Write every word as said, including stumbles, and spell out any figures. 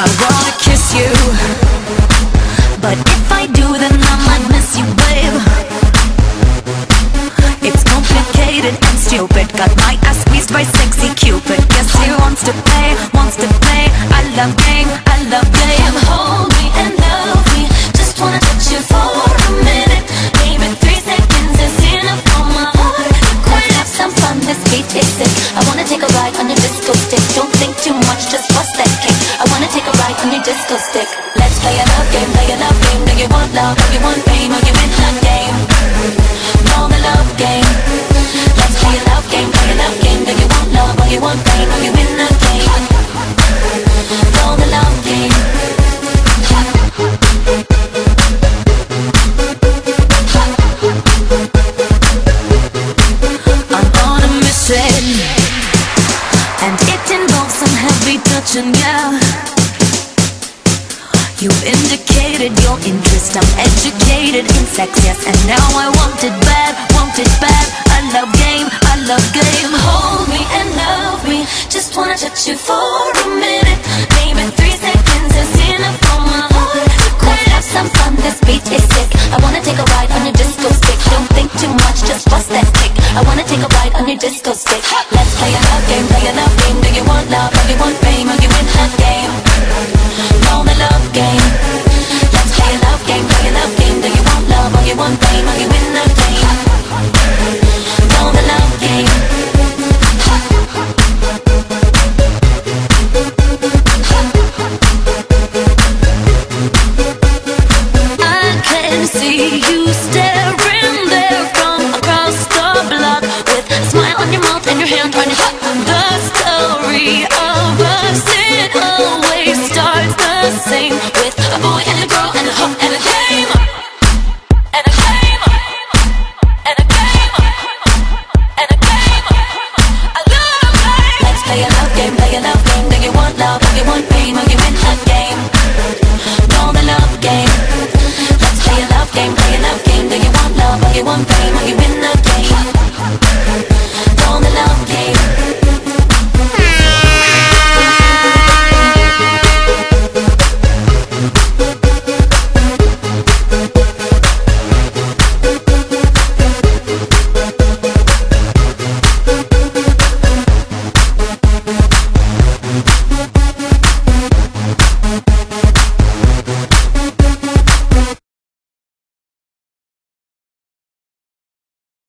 I'm gonna kiss you, but if I do then I might miss you, babe. It's complicated and stupid, got my ass squeezed by sexy Cupid. Guess he wants to play, wants to play. I love game, I love game. I'm hungry and lovely, just wanna touch you for a minute. Maybe three seconds is enough for my heart. Let's have some fun, this beat takes it. I wanna take a ride on your disco stick. Don't think too much, just bust that kick. I wanna take a ride on your disco stick. Let's play a love game, play a love game. Do you want love, do you want fame, are you in the game? Know the love game. Let's play a love game, play a love game. Do you want love, or you want fame, are you in the game? Know the love game. Touching, yeah. You indicated your interest. I'm educated in sex, yes, and now I want it bad, want it bad. I love game, I love game. Hold me and love me, just wanna touch you for a minute. Maybe three seconds is enough for my heart. Let's have some fun, this beat is sick. I wanna take a ride on your disco stick. Don't think too much, just bust that kick. I wanna take a ride on your disco stick. Let's play a love game, play a love game. Do you want love, do you want fame, are you in the game? Know the love game. Let's play a love game, play a love game. Do you want love, or you want fame, are you in the game?